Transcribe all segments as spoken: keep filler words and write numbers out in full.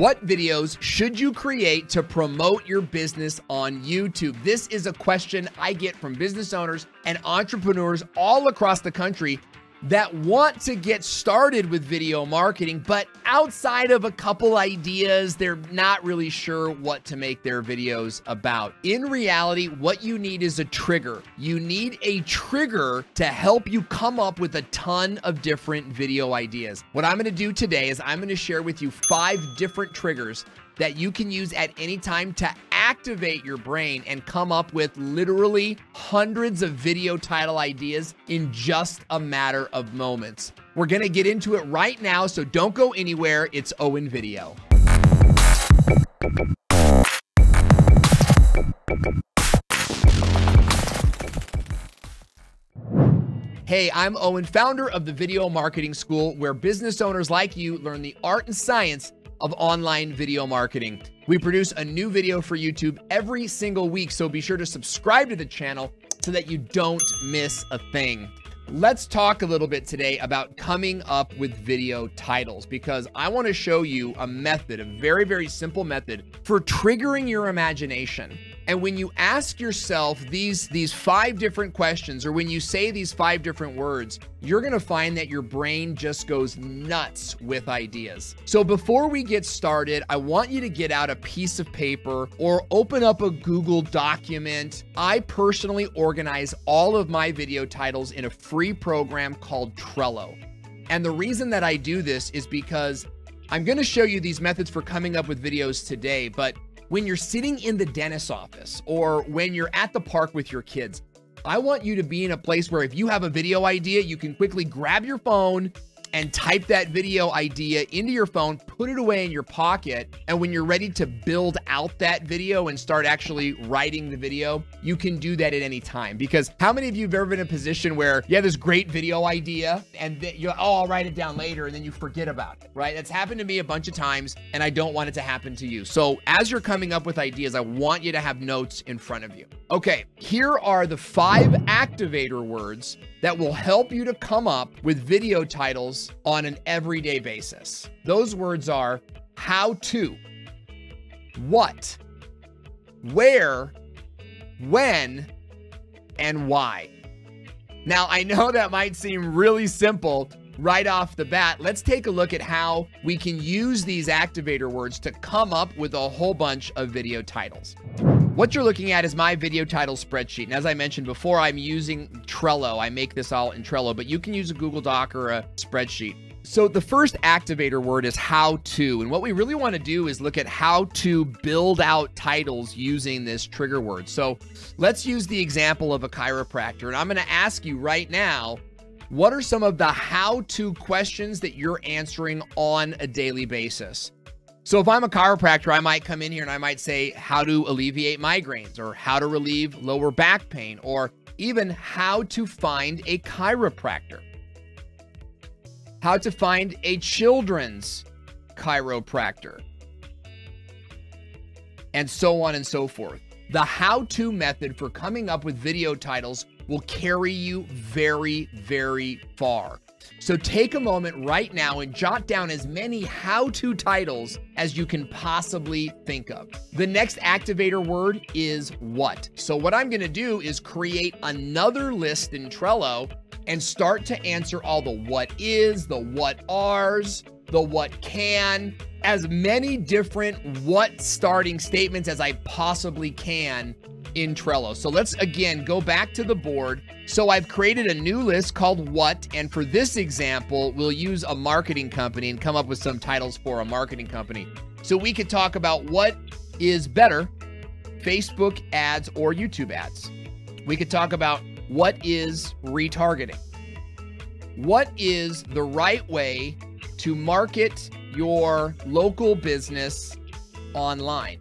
What videos should you create to promote your business on YouTube? This is a question I get from business owners and entrepreneurs all across the country that want to get started with video marketing, but outside of a couple ideas, they're not really sure what to make their videos about. In reality, what you need is a trigger. You need a trigger to help you come up with a ton of different video ideas. What I'm gonna do today is I'm gonna share with you five different triggers that you can use at any time to activate your brain and come up with literally hundreds of video title ideas in just a matter of moments. We're gonna get into it right now, so don't go anywhere. It's Owen Video. Hey, I'm Owen, founder of the Video Marketing School, where business owners like you learn the art and science of online video marketing. We produce a new video for YouTube every single week, so be sure to subscribe to the channel so that you don't miss a thing. Let's talk a little bit today about coming up with video titles, because I want to show you a method, a very, very simple method for triggering your imagination. And when you ask yourself these, these five different questions, or when you say these five different words, you're gonna find that your brain just goes nuts with ideas. So before we get started, I want you to get out a piece of paper or open up a Google document. I personally organize all of my video titles in a free program called Trello. And the reason that I do this is because I'm gonna show you these methods for coming up with videos today, but when you're sitting in the dentist's office or when you're at the park with your kids, I want you to be in a place where if you have a video idea, you can quickly grab your phone and type that video idea into your phone, put it away in your pocket, and when you're ready to build out that video and start actually writing the video, you can do that at any time. Because how many of you have ever been in a position where you have this great video idea and you're, oh, I'll write it down later, and then you forget about it, right? That's happened to me a bunch of times, and I don't want it to happen to you. So as you're coming up with ideas, I want you to have notes in front of you. Okay, here are the five activator words that will help you to come up with video titles on an everyday basis. Those words are how to, what, where, when, and why. Now, I know that might seem really simple right off the bat. Let's take a look at how we can use these activator words to come up with a whole bunch of video titles. What you're looking at is my video title spreadsheet. And as I mentioned before, I'm using Trello. I make this all in Trello, but you can use a Google Doc or a spreadsheet. So the first activator word is how to. And what we really want to do is look at how to build out titles using this trigger word. So let's use the example of a chiropractor. And I'm going to ask you right now, what are some of the how-to questions that you're answering on a daily basis? So if I'm a chiropractor, I might come in here and I might say how to alleviate migraines, or how to relieve lower back pain, or even how to find a chiropractor. How to find a children's chiropractor. And so on and so forth. The how-to method for coming up with video titles will carry you very, very far. So take a moment right now and jot down as many how-to titles as you can possibly think of. The next activator word is what. So what I'm gonna do is create another list in Trello and start to answer all the what is, the what are's, the what can, as many different what starting statements as I possibly can in Trello. So let's again go back to the board. So I've created a new list called what, and for this example, we'll use a marketing company and come up with some titles for a marketing company. So we could talk about what is better, Facebook ads or YouTube ads. We could talk about what is retargeting. What is the right way to market your local business online?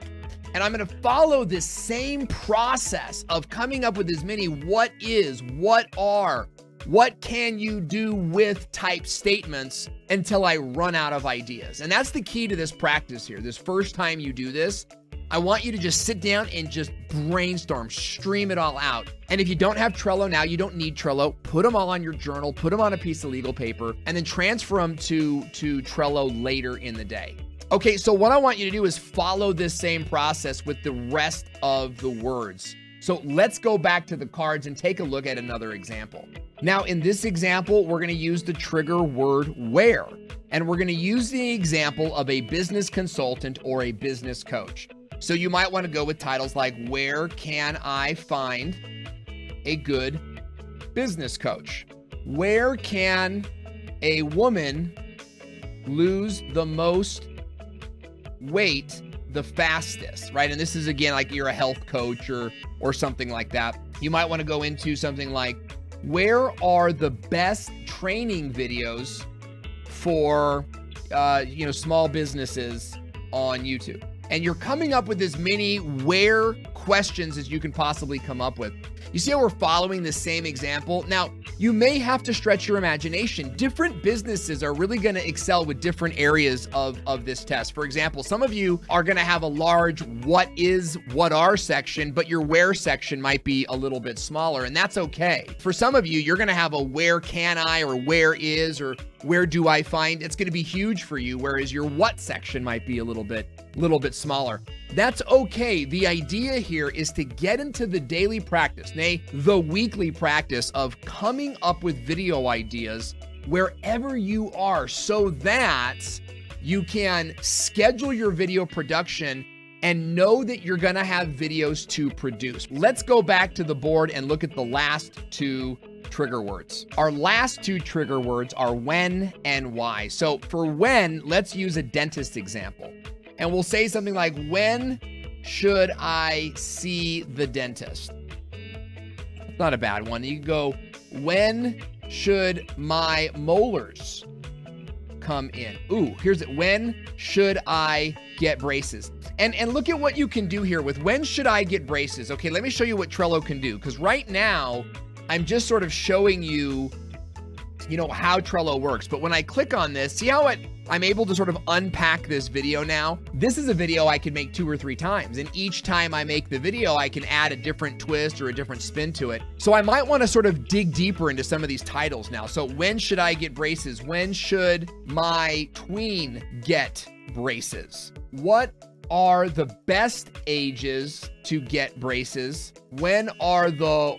And I'm going to follow this same process of coming up with as many what is, what are, what can you do with type statements until I run out of ideas. And that's the key to this practice here. This first time you do this, I want you to just sit down and just brainstorm, stream it all out. And if you don't have Trello now, you don't need Trello. Put them all on your journal, put them on a piece of legal paper, and then transfer them to, to Trello later in the day. Okay, so what I want you to do is follow this same process with the rest of the words. So let's go back to the cards and take a look at another example. Now, in this example, we're going to use the trigger word where, and we're going to use the example of a business consultant or a business coach. So you might want to go with titles like, where can I find a good business coach? Where can a woman lose the most weight the fastest, right? And this is, again, like you're a health coach or, or something like that. You might want to go into something like, where are the best training videos for, uh, you know, small businesses on YouTube? And you're coming up with as many where questions as you can possibly come up with. You see how we're following the same example? Now, you may have to stretch your imagination. Different businesses are really gonna excel with different areas of, of this test. For example, some of you are gonna have a large what is, what are section, but your where section might be a little bit smaller, and that's okay. For some of you, you're gonna have a where can I or where is or where do I find? It's gonna be huge for you, whereas your what section might be a little bit, little bit smaller. That's okay. The idea here is to get into the daily practice, nay, the weekly practice of coming up with video ideas wherever you are so that you can schedule your video production and know that you're gonna have videos to produce. Let's go back to the board and look at the last two trigger words. Our last two trigger words are when and why. So for when, let's use a dentist example. And we'll say something like, when should I see the dentist? It's not a bad one. You can go, when should my molars come in? Ooh, here's it. When should I get braces? And, and look at what you can do here with when should I get braces? Okay, let me show you what Trello can do. Because right now, I'm just sort of showing you, you know, how Trello works. But when I click on this, see how it, I'm able to sort of unpack this video now. This is a video I can make two or three times. And each time I make the video, I can add a different twist or a different spin to it. So I might want to sort of dig deeper into some of these titles now. So when should I get braces? When should my tween get braces? What are the best ages to get braces? When are the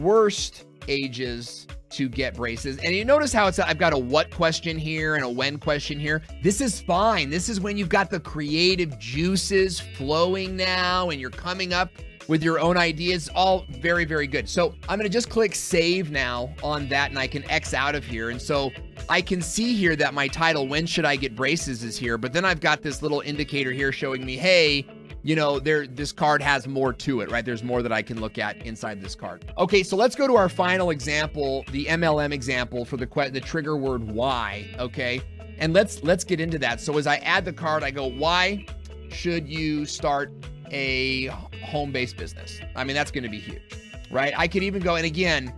worst ages to get braces? And you notice how it's, I've got a what question here and a when question here. This is fine. This is when you've got the creative juices flowing now and you're coming up with your own ideas. All very, very good. So I'm gonna just click save now on that and I can X out of here. And so I can see here that my title, when should I get braces, is here, but then I've got this little indicator here showing me, hey, you know, there, this card has more to it, right? There's more that I can look at inside this card. Okay, so let's go to our final example, the M L M example for the the trigger word why, okay? And let's let's get into that. So as I add the card, I go, why should you start a home-based business? I mean, that's gonna be huge, right? I could even go, and again,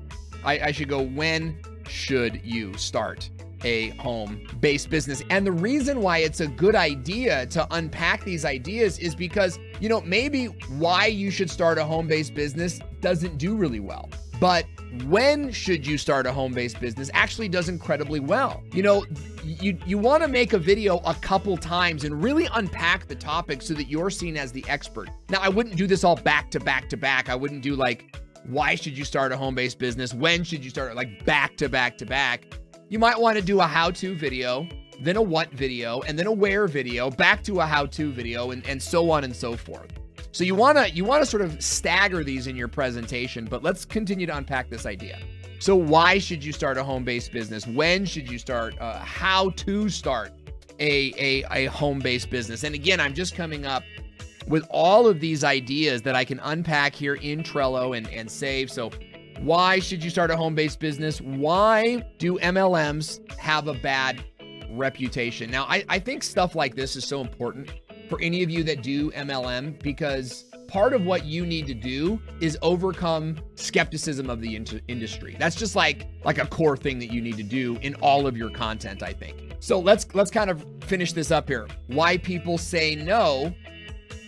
I, I should go, when should you start a home-based business? And the reason why it's a good idea to unpack these ideas is because, you know, maybe why you should start a home-based business doesn't do really well, but when should you start a home-based business actually does incredibly well. You know, you, you wanna make a video a couple times and really unpack the topic so that you're seen as the expert. Now, I wouldn't do this all back to back to back. I wouldn't do like, why should you start a home-based business? When should you start it? Like back to back to back. You might want to do a how-to video, then a what video, and then a where video, back to a how-to video, and, and so on and so forth. So you want to you want to sort of stagger these in your presentation, but let's continue to unpack this idea. So why should you start a home-based business? When should you start? Uh, how to start a, a, a home-based business? And again, I'm just coming up with all of these ideas that I can unpack here in Trello and, and save. So why should you start a home-based business? Why do M L Ms have a bad reputation? Now, I, I think stuff like this is so important for any of you that do M L M, because part of what you need to do is overcome skepticism of the in- industry. That's just like, like a core thing that you need to do in all of your content, I think. So let's, let's kind of finish this up here. Why people say no,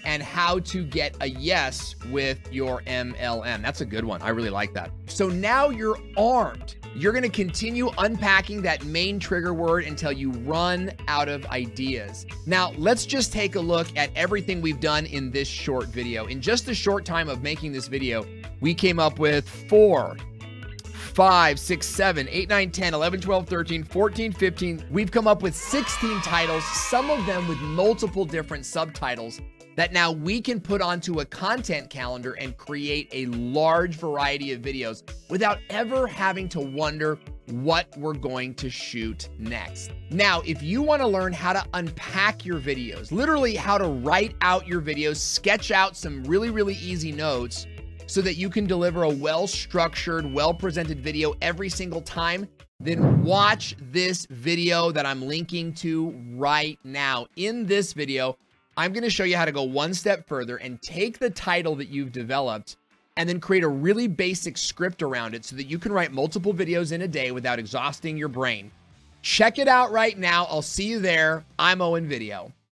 and how to get a yes with your M L M. That's a good one. I really like that. So now you're armed You're going to continue unpacking that main trigger word until you run out of ideas. Now, let's just take a look at everything we've done in this short video. In just a short time of making this video, we came up with four, five, six, seven, eight, nine, ten, eleven, twelve, thirteen, fourteen, fifteen. We've come up with sixteen titles, some of them with multiple different subtitles that now we can put onto a content calendar and create a large variety of videos without ever having to wonder what we're going to shoot next. Now, if you wanna learn how to unpack your videos, literally how to write out your videos, sketch out some really, really easy notes so that you can deliver a well-structured, well-presented video every single time, then watch this video that I'm linking to right now. In this video, I'm gonna show you how to go one step further and take the title that you've developed and then create a really basic script around it so that you can write multiple videos in a day without exhausting your brain. Check it out right now. I'll see you there. I'm Owen Video.